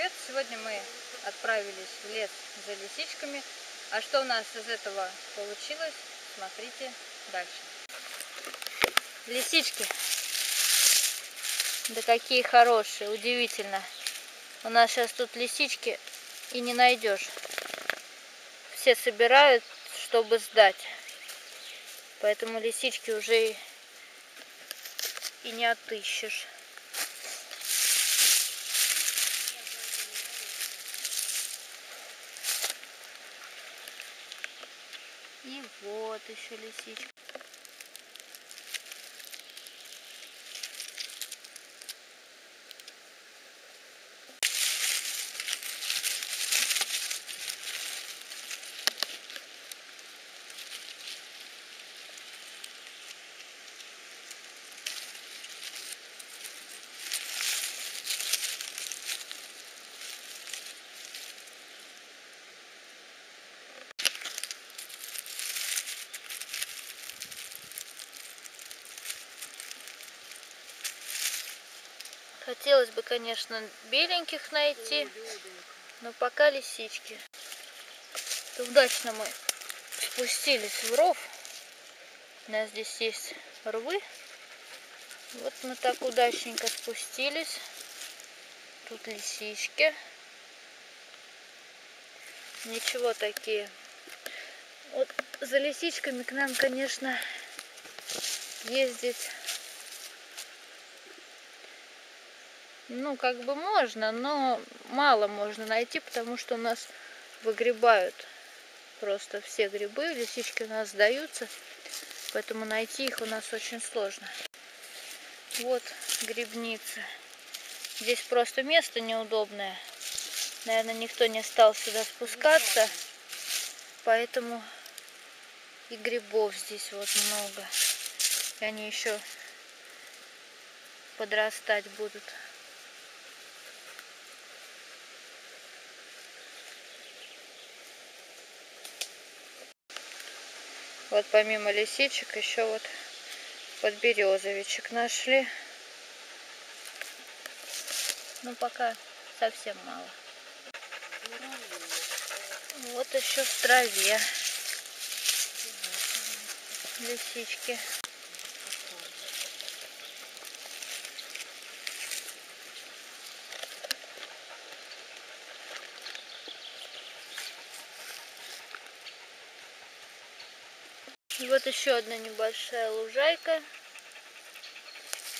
привет! Сегодня мы отправились в лес за лисичками. А что у нас из этого получилось, смотрите дальше. Лисички. Да какие хорошие, удивительно. У нас сейчас тут лисички и не найдешь. Все собирают, чтобы сдать. Поэтому лисички уже и не отыщешь. И вот еще лисичка. Хотелось бы, конечно, беленьких найти, но пока лисички. Удачно мы спустились в ров. У нас здесь есть рвы. Вот мы так удачненько спустились. Тут лисички. Ничего такие. Вот за лисичками к нам, конечно, ездить... Ну, как бы можно, но мало можно найти, потому что у нас выгребают просто все грибы, лисички у нас сдаются, поэтому найти их у нас очень сложно. Вот грибница. Здесь просто место неудобное. Наверное, никто не стал сюда спускаться, поэтому и грибов здесь вот много. И они еще подрастать будут. Вот помимо лисичек еще вот подберезовичек нашли. Но пока совсем мало. Вот еще в траве лисички. И вот еще одна небольшая лужайка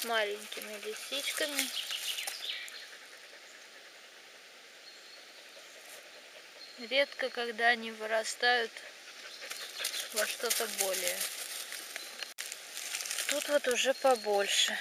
с маленькими лисичками. Редко, когда они вырастают во что-то более. Тут вот уже побольше.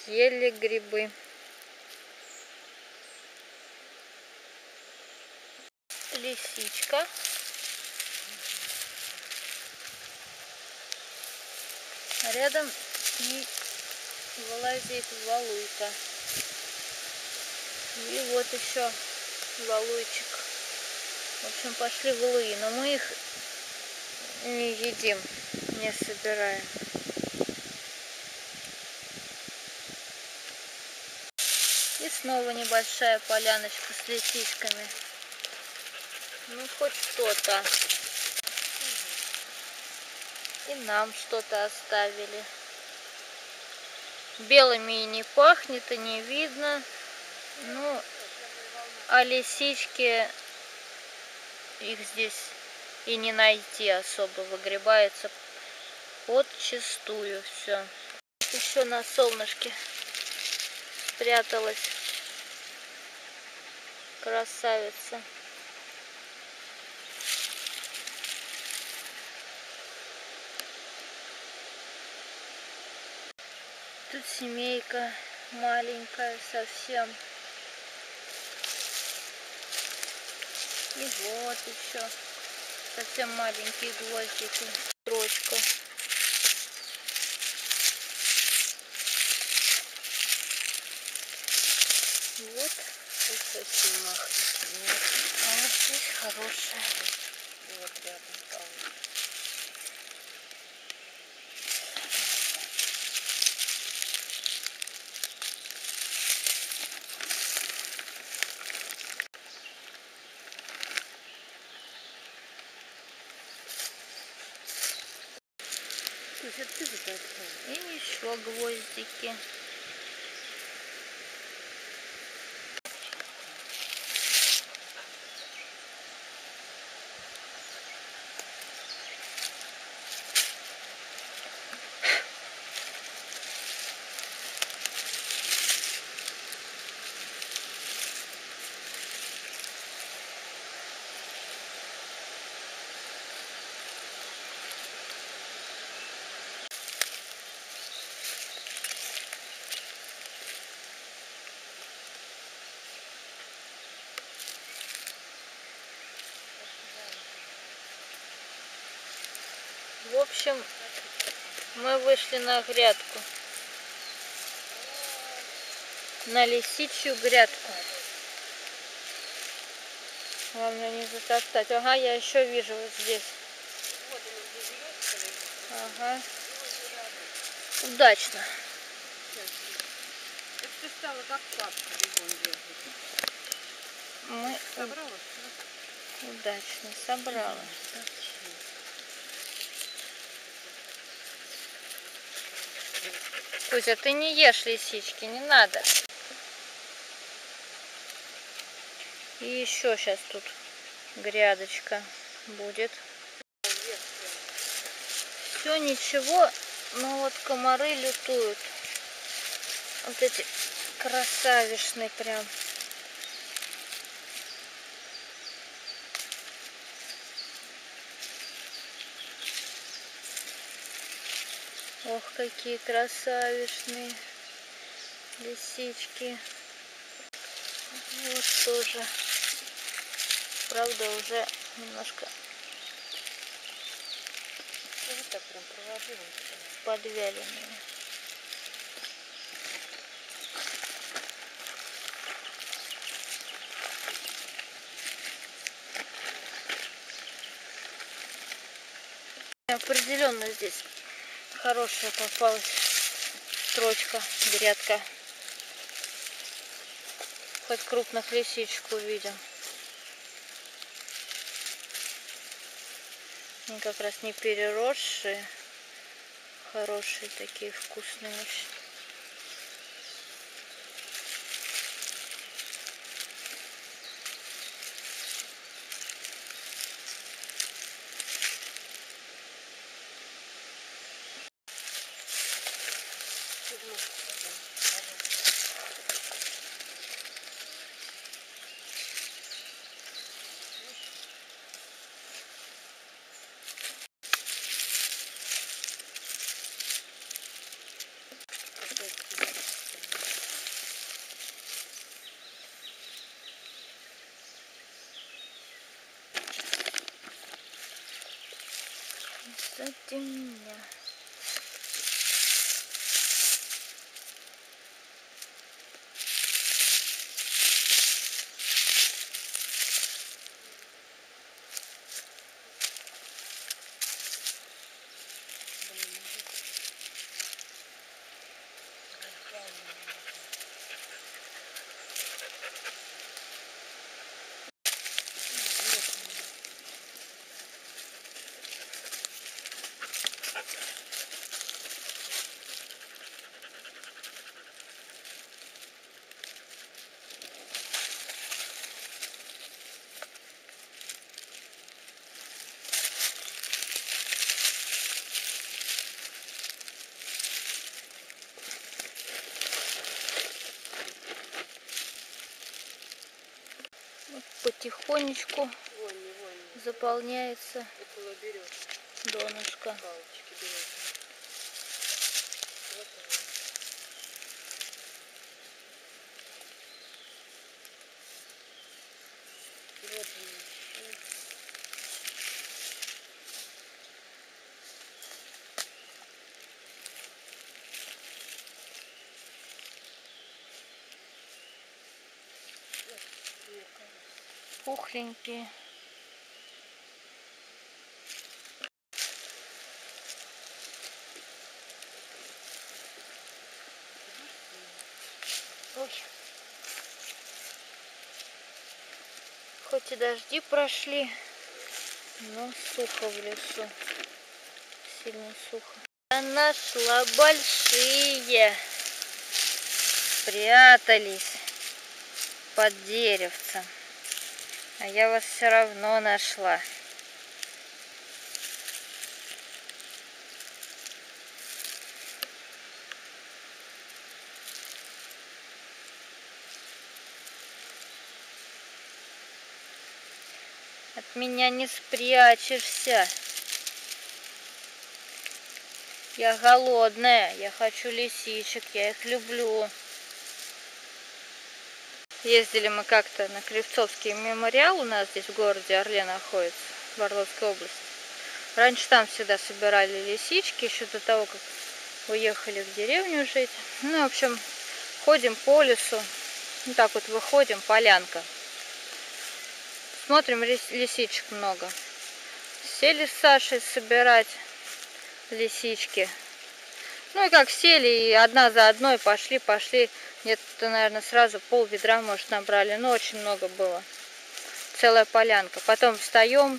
Съели грибы. Лисичка. А рядом и вылазит валуйка. И вот еще валуйчик. В общем, пошли валуи, но мы их не едим, не собираем. И снова небольшая поляночка с лисичками. Ну, хоть что-то. И нам что-то оставили. Белыми и не пахнет, и не видно. Ну, а лисички, их здесь и не найти особо. Выгребается подчистую все. Еще на солнышке спряталась красавица. Тут семейка маленькая совсем. И вот еще совсем маленькие гвоздики. Строчка. Вот. Тут совсем махнет. А вот здесь хорошая. Вот рядом там. И еще гвоздики. В общем, мы вышли на грядку, на лисичью грядку. Главное не затоптать. Ага, я еще вижу вот здесь. Ага. Удачно. Мы удачно собрала. Кузя, ты не ешь лисички, не надо. И еще сейчас тут грядочка будет. Все ничего, но вот комары лютуют. Вот эти красавишные прям. Ох, какие красавишные лисички. Вот тоже. Правда, уже немножко подвяленные. Определенно здесь хорошая попалась строчка, грядка. Хоть крупных лисичек увидим. Они как раз не переросшие. Хорошие такие, вкусные. Сзади меня. Потихонечку заполняется донышко. пухленькие. Ой. Хоть и дожди прошли, но сухо в лесу, сильно сухо. Я нашла большие, прятались под деревцем, а я вас все равно нашла. От меня не спрячешься. Я голодная, я хочу лисичек, я их люблю. Ездили мы как-то на Кривцовский мемориал, у нас здесь в городе Орле находится, в Орловской области. Раньше там всегда собирали лисички, еще до того, как уехали в деревню жить. Ну, в общем, ходим по лесу, вот так вот выходим, полянка. Смотрим, лисичек много. Сели с Сашей собирать лисички. Ну и как сели, и одна за одной пошли. Где-то, наверное, сразу пол ведра, может, набрали. Но очень много было. Целая полянка. Потом встаем.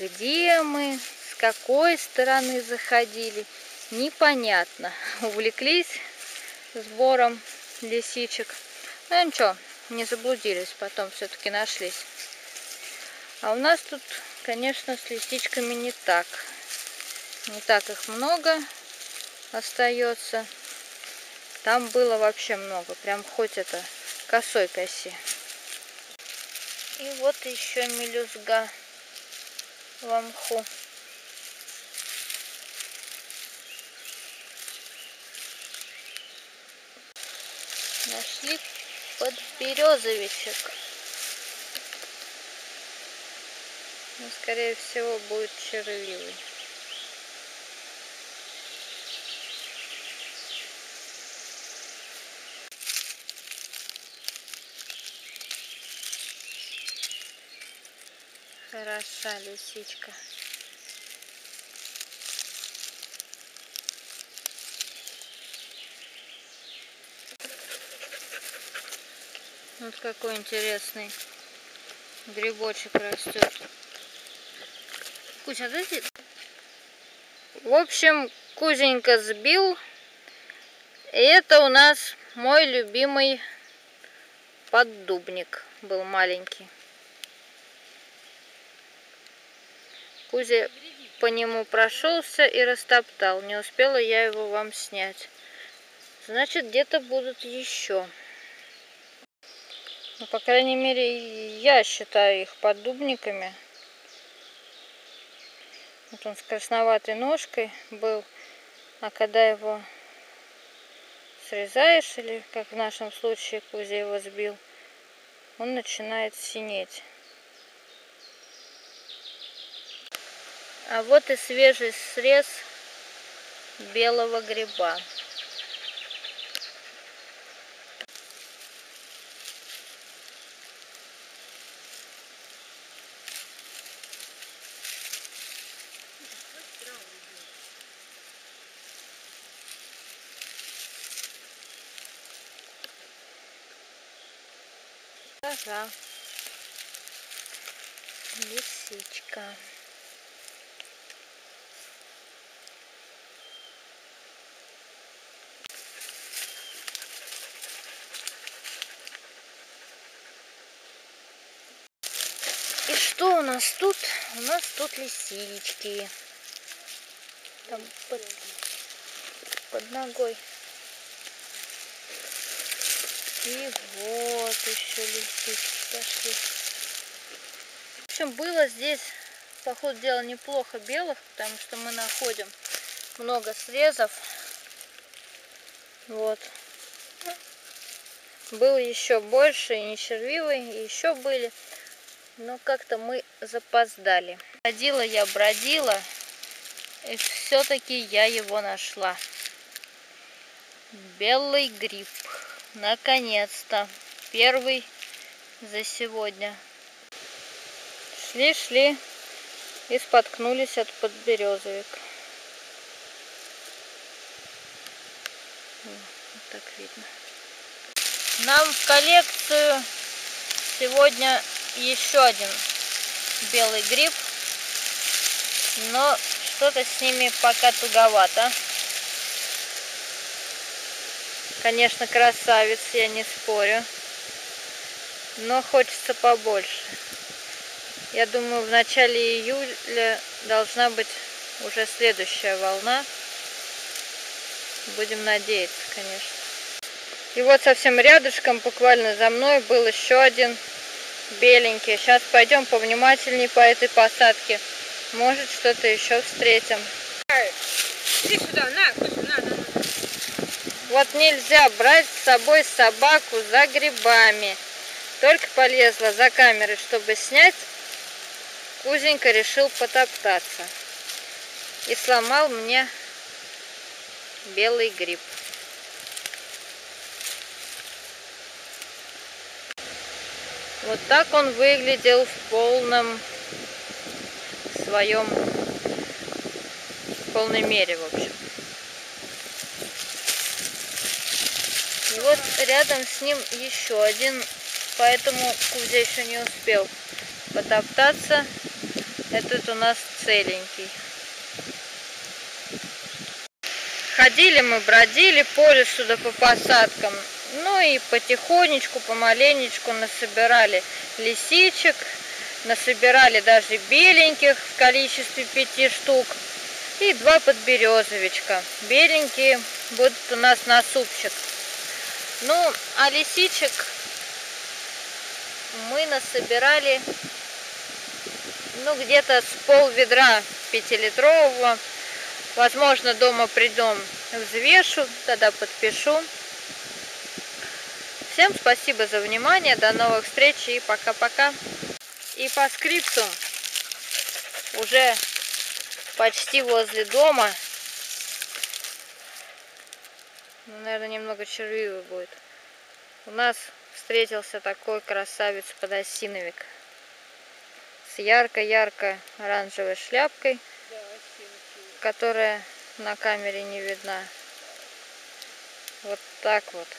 Где мы? С какой стороны заходили? Непонятно. Увлеклись сбором лисичек. Ну ничего, не заблудились. Потом все-таки нашлись. А у нас тут, конечно, с лисичками не так. Не так их много остается. Там было вообще много. Прям хоть это косой коси. И вот еще мелюзга в мху. Нашли подберезовичек. Но, скорее всего, будет червивый. Хороша лисичка. Вот какой интересный грибочек растет. Кузя, дайте. В общем, Кузенька сбил. И это у нас мой любимый поддубник был маленький. Кузя по нему прошелся и растоптал. Не успела я его вам снять. Значит, где-то будут еще. Ну, по крайней мере, я считаю их поддубниками. Вот он с красноватой ножкой был, а когда его срезаешь, или как в нашем случае Кузя его сбил, он начинает синеть. А вот и свежий срез белого гриба. Ага. Лисичка. И что у нас тут? У нас тут лисички. Там под ногой. И вот еще лисички пошли. В общем, было здесь, по ходу дела, неплохо белых, потому что мы находим много срезов. Вот. Было еще больше, и не червивые, и еще были. Но как-то мы запоздали. Бродила, и все-таки я его нашла. Белый гриб. Наконец-то. Первый за сегодня. Шли-шли и споткнулись от подберезовик. Вот так видно. Нам в коллекцию сегодня еще один белый гриб, но что-то с ними пока туговато. Конечно, красавец, я не спорю, но хочется побольше. Я думаю, в начале июля должна быть уже следующая волна. Будем надеяться, конечно. И вот совсем рядышком, буквально за мной, был еще один беленький. Сейчас пойдем повнимательнее по этой посадке. Может, что-то еще встретим. Иди сюда, на, Кузя, на. Вот нельзя брать с собой собаку за грибами. Только полезла за камерой, чтобы снять. Кузенька решил потоптаться и сломал мне белый гриб. Вот так он выглядел в полном своем, в полной мере, в общем. И вот рядом с ним еще один, поэтому Кузя еще не успел потоптаться. Этот у нас целенький. Ходили мы, бродили по лесу да по посадкам. Ну и потихонечку, помаленечку насобирали лисичек, насобирали даже беленьких в количестве 5 штук и 2 подберезовичка. Беленькие будут у нас на супчик. Ну, а лисичек мы насобирали, ну, где-то с пол-ведра 5-литрового. Возможно, дома придем, взвешу, тогда подпишу. Всем спасибо за внимание, до новых встреч и пока-пока. И по скрипту, уже почти возле дома, ну, наверное, немного червивый будет, у нас встретился такой красавец подосиновик с ярко-ярко оранжевой шляпкой, которая на камере не видна. Вот так вот.